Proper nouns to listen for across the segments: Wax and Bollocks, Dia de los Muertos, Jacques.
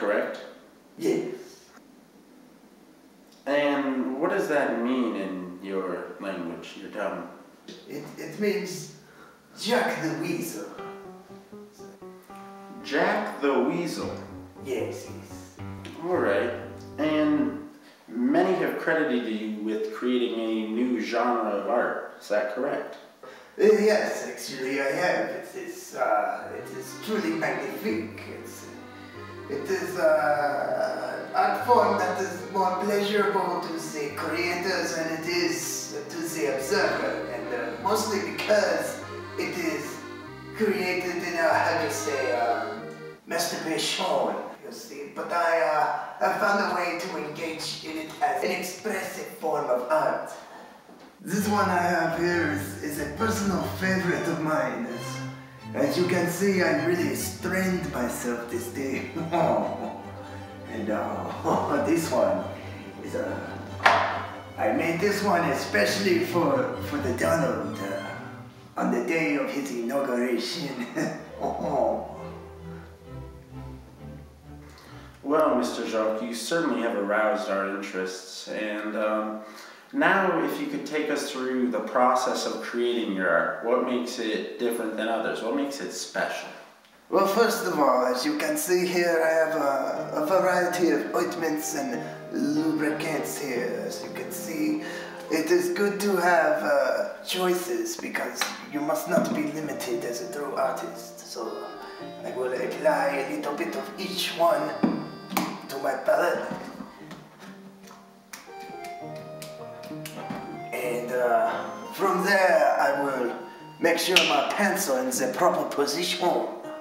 correct? Yes. And what does that mean in your language, your tongue? It means Jack the Weasel. Jack the Weasel? Yes, yes. Alright. And many have credited you with creating a new genre of art, is that correct? Yes, actually I have. It is truly magnifique. It is an art form that is more pleasurable to the creators than it is to the observer, and mostly because it is created in a, how to say, masturbation, you see. But I found a way to engage in it as an expressive form of art. This one I have here is a personal favorite of mine. As you can see, I really strained myself this day. And this one is I made this one especially for the Donald on the day of his inauguration. Well, Mr. Jacques, you certainly have aroused our interests, and now, if you could take us through the process of creating your art, what makes it different than others? What makes it special? Well, first of all, as you can see here, I have a variety of ointments and lubricants here. As you can see, it is good to have choices because you must not be limited as a true artist. So I will apply a little bit of each one to my palette. From there, I will make sure my pencil is in the proper position. Now,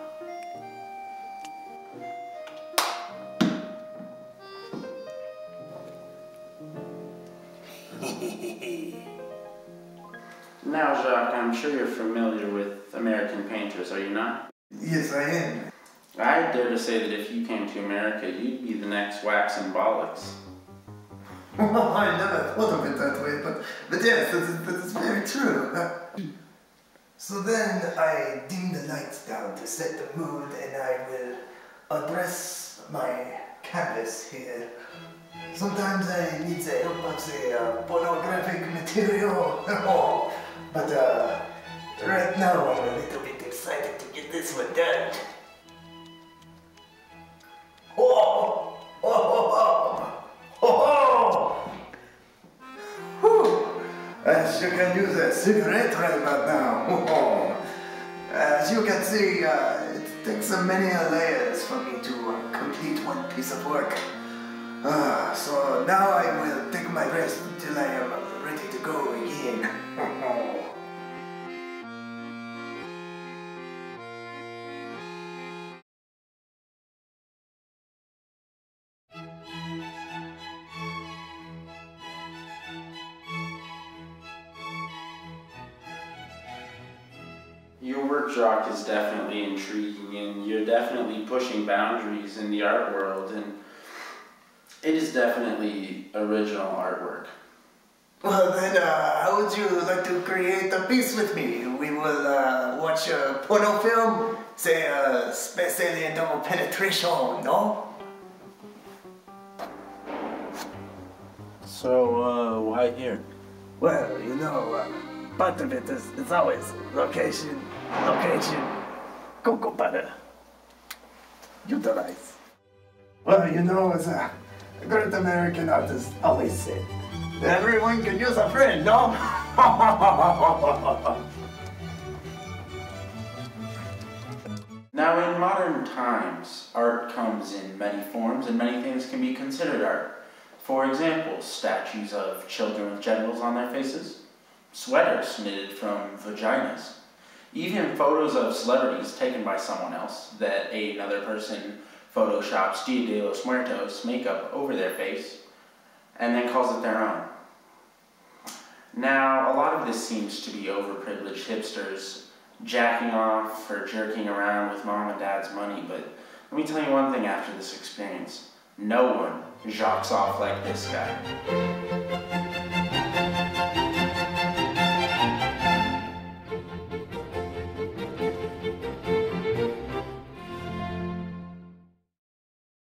Jacques, I'm sure you're familiar with American painters, are you not? Yes, I am. I dare to say that if you came to America, you'd be the next Wax and Bollocks. Well, I never thought of it that way, but yes, that is very true. So then I dim the lights down to set the mood, and I will address my canvas here. Sometimes I need the help of the pornographic material, but right now I'm a little bit excited to get this one done. You can use a cigarette right about now. As you can see, it takes many layers for me to complete one piece of work. So now I will take my rest until I am ready to go again. Your work, Jacques, is definitely intriguing, and you're definitely pushing boundaries in the art world, and it is definitely original artwork. Well then, how would you like to create a piece with me? We will watch a porno film, say Space Alien Double Penetration, no? So, why here? Well, you know, part of it is, it's always location, location, cocoa butter, utilize. Well, you know, as a great American artist always said, everyone can use a friend, no? Now, in modern times, art comes in many forms and many things can be considered art. For example, statues of children with genitals on their faces, sweaters knitted from vaginas, even photos of celebrities taken by someone else that another person photoshops Dia de los Muertos makeup over their face and then calls it their own. Now, a lot of this seems to be overprivileged hipsters jacking off or jerking around with mom and dad's money, but let me tell you one thing after this experience. No one jacks off like this guy.